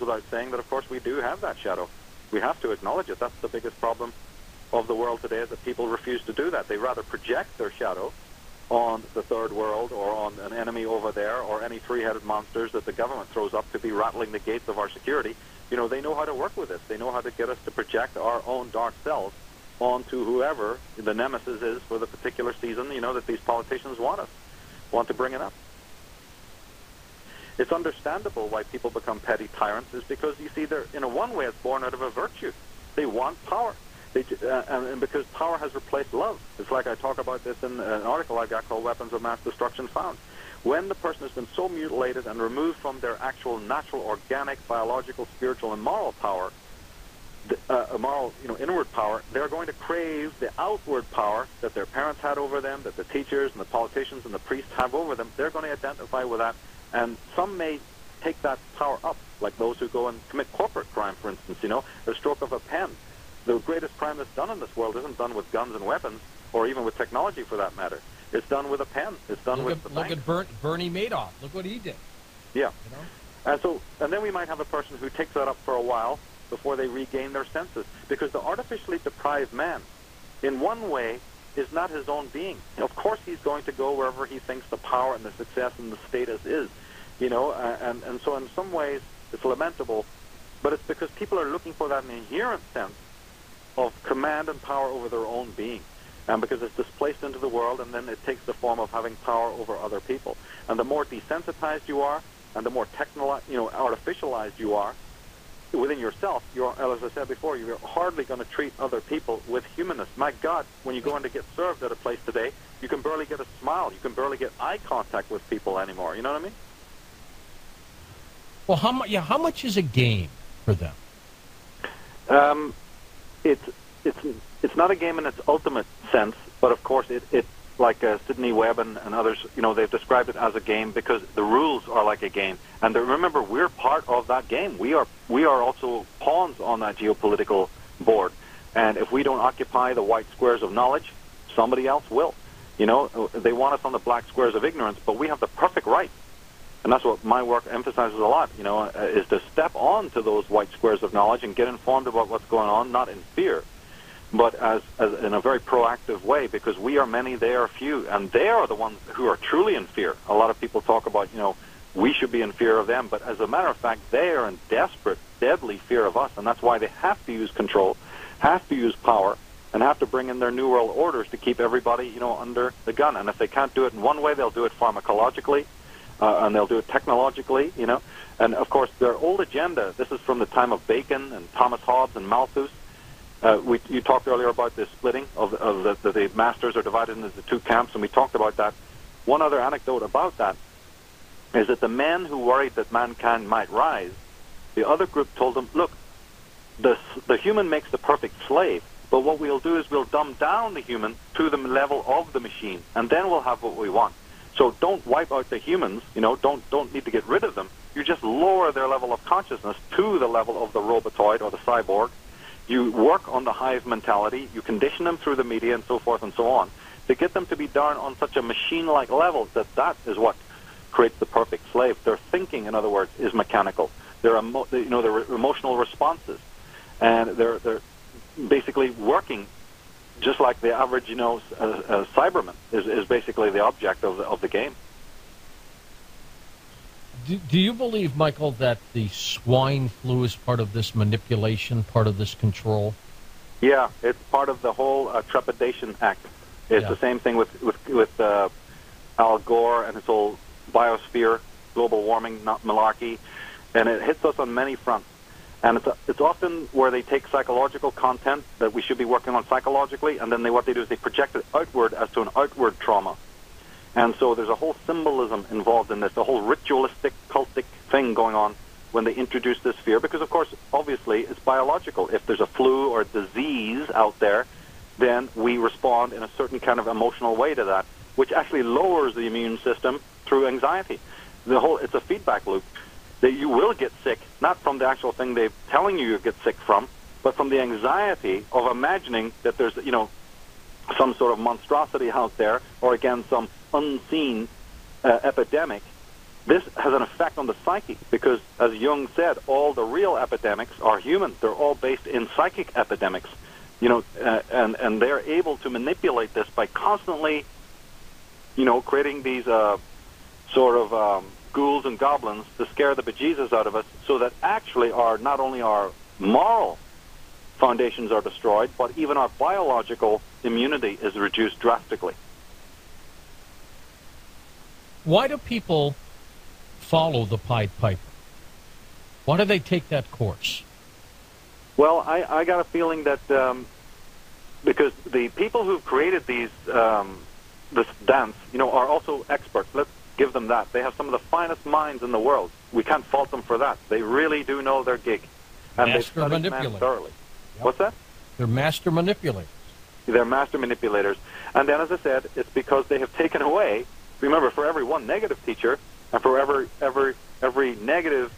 without saying that, of course, we do have that shadow. We have to acknowledge it. That's the biggest problem of the world today, is that people refuse to do that. They rather project their shadow on the third world or on an enemy over there or any three-headed monsters that the government throws up to be rattling the gates of our security. You know, they know how to work with this. They know how to get us to project our own dark selves onto whoever the nemesis is for the particular season, you know, that these politicians want to bring it up. It's understandable why people become petty tyrants, is because, you see, they're, in a one way, it's born out of a virtue. They want power. And because power has replaced love. It's like I talk about this in an article I got called Weapons of Mass Destruction Found. When the person has been so mutilated and removed from their actual natural, organic, biological, spiritual, and moral power, moral, you know, inward power, they're going to crave the outward power that their parents had over them, that the teachers and the politicians and the priests have over them. They're going to identify with that. And some may take that power up, like those who go and commit corporate crime, for instance, you know, a stroke of a pen. The greatest crime that's done in this world isn't done with guns and weapons, or even with technology for that matter. It's done with a pen. It's done with the bank. Look at Bernie Madoff. Look what he did. Yeah. You know? And then we might have a person who takes that up for a while before they regain their senses. Because the artificially deprived man, in one way, is not his own being. Of course he's going to go wherever he thinks the power and the success and the status is. You know, and so in some ways it's lamentable, but it's because people are looking for that inherent sense of command and power over their own being, and because it's displaced into the world, and then it takes the form of having power over other people. And the more desensitized you are, and the more artificialized you are within yourself, as I said before, you're hardly going to treat other people with humanness. My God, when you go in to get served at a place today, you can barely get a smile, you can barely get eye contact with people anymore. You know what I mean? Well, how much is a game for them? It's not a game in its ultimate sense, but of course it like Sidney Webb and others, you know, they've described it as a game because the rules are like a game. And remember, we're part of that game. We are also pawns on that geopolitical board. And if we don't occupy the white squares of knowledge, somebody else will. You know, they want us on the black squares of ignorance, but we have the perfect right. And that's what my work emphasizes a lot, you know, is to step on to those white squares of knowledge and get informed about what's going on, not in fear, but as in a very proactive way, because we are many, they are few, and they are the ones who are truly in fear. A lot of people talk about, you know, we should be in fear of them, but as a matter of fact, they are in desperate, deadly fear of us, and that's why they have to use control, have to use power, and have to bring in their New World Orders to keep everybody, you know, under the gun. And if they can't do it in one way, they'll do it pharmacologically. And they'll do it technologically, you know. And, of course, their old agenda, this is from the time of Bacon and Thomas Hobbes and Malthus. You talked earlier about the splitting of the masters are divided into the two camps, and we talked about that. One other anecdote about that is that the men who worried that mankind might rise, the other group told them, look, the human makes the perfect slave, but what we'll do is we'll dumb down the human to the level of the machine, and then we'll have what we want. So don't wipe out the humans, you know, don't need to get rid of them. You just lower their level of consciousness to the level of the robotoid or the cyborg. You work on the hive mentality. You condition them through the media and so forth and so on to get them to be down on such a machine-like level that that is what creates the perfect slave. Their thinking, in other words, is mechanical. Their emotional responses. And they're basically working just like the average, you know, cyberman is basically the object of the game. Do you believe, Michael, that the swine flu is part of this manipulation, part of this control? Yeah, it's part of the whole trepidation act. It's the same thing with Al Gore and his whole biosphere, global warming, not malarkey, and it hits us on many fronts. And it's often where they take psychological content that we should be working on psychologically, and then what they do is they project it outward as to an outward trauma. And so there's a whole symbolism involved in this, a whole ritualistic, cultic thing going on when they introduce this fear. Because, of course, obviously, it's biological. If there's a flu or a disease out there, then we respond in a certain kind of emotional way to that, which actually lowers the immune system through anxiety. It's a feedback loop. That you will get sick, not from the actual thing they're telling you get sick from, but from the anxiety of imagining that there's, you know, some sort of monstrosity out there, or again, some unseen epidemic This has an effect on the psyche because, as Jung said, all the real epidemics are human. They're all based in psychic epidemics, you know, and they're able to manipulate this by constantly, you know, creating these sort of ghouls and goblins to scare the bejesus out of us so that actually our, not only our moral foundations are destroyed, but even our biological immunity is reduced drastically. Why do people follow the Pied Piper? Why do they take that course? Well, I got a feeling that because the people who've created these this dance, you know, are also experts. Let's give them that. They have some of the finest minds in the world. We can't fault them for that. They really do know their gig, and they study man thoroughly. Yep. What's that? They're master manipulators. They're master manipulators, and then, as I said, it's because they have taken away. Remember, for every one negative teacher. And for every negative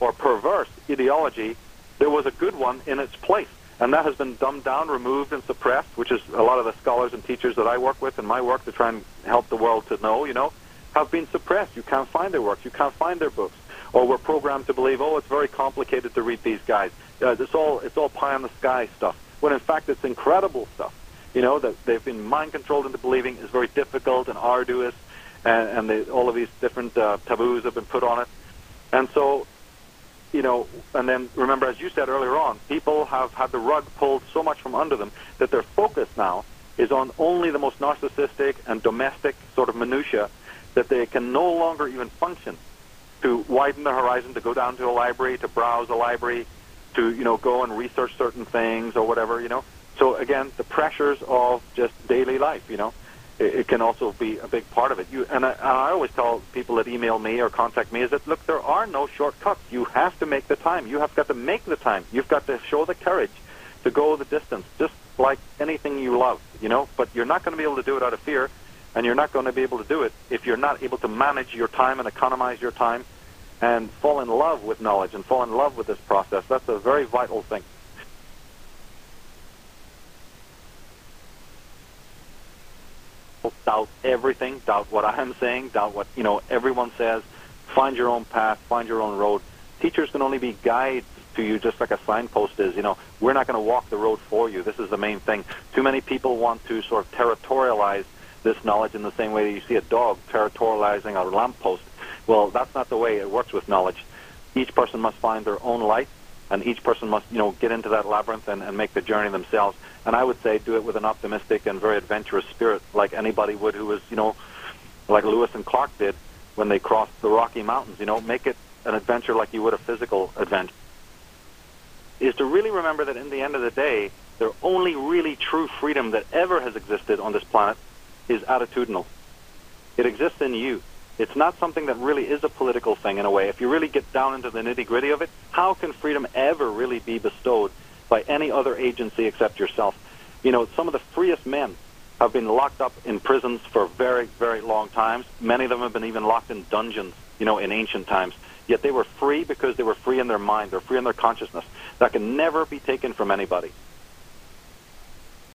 or perverse ideology, there was a good one in its place. And that has been dumbed down, removed, and suppressed, which is a lot of the scholars and teachers that I work with in my work to try and help the world to know, you know, have been suppressed. You can't find their works. You can't find their books. Or we're programmed to believe, oh, it's very complicated to read these guys. It's all pie-in-the-sky stuff. When, in fact, it's incredible stuff, you know, that they've been mind-controlled into believing is very difficult and arduous. And all of these different taboos have been put on it. And so, you know, and then remember, as you said earlier on, people have had the rug pulled so much from under them that their focus now is on only the most narcissistic and domestic sort of minutia that they can no longer even function to widen their horizon, to go down to a library, to browse a library, to, you know, go and research certain things or whatever, you know. So, again, the pressures of just daily life, you know. It can also be a big part of it. And I always tell people that email me or contact me is that, look, there are no shortcuts. You have to make the time. You have got to make the time. You've got to show the courage to go the distance, just like anything you love, you know. But you're not going to be able to do it out of fear, and you're not going to be able to do it if you're not able to manage your time and economize your time and fall in love with knowledge and fall in love with this process. That's a very vital thing. Doubt everything, doubt what I am saying, doubt what, you know, everyone says. Find your own path, find your own road. Teachers can only be guides to you just like a signpost is, you know. We're not going to walk the road for you. This is the main thing. Too many people want to sort of territorialize this knowledge in the same way that you see a dog territorializing a lamppost. Well, that's not the way it works with knowledge. Each person must find their own light, and each person must, you know, get into that labyrinth and make the journey themselves. And I would say do it with an optimistic and very adventurous spirit, like anybody would who was, you know, like Lewis and Clark did when they crossed the Rocky Mountains. You know, make it an adventure like you would a physical adventure. Is to really remember that in the end of the day, the only really true freedom that ever has existed on this planet is attitudinal. It exists in you. It's not something that really is a political thing in a way. If you really get down into the nitty-gritty of it, how can freedom ever really be bestowed by any other agency except yourself? You know, some of the freest men have been locked up in prisons for very, very long times. Many of them have been even locked in dungeons, you know, in ancient times. Yet they were free because they were free in their mind. They're free in their consciousness. That can never be taken from anybody.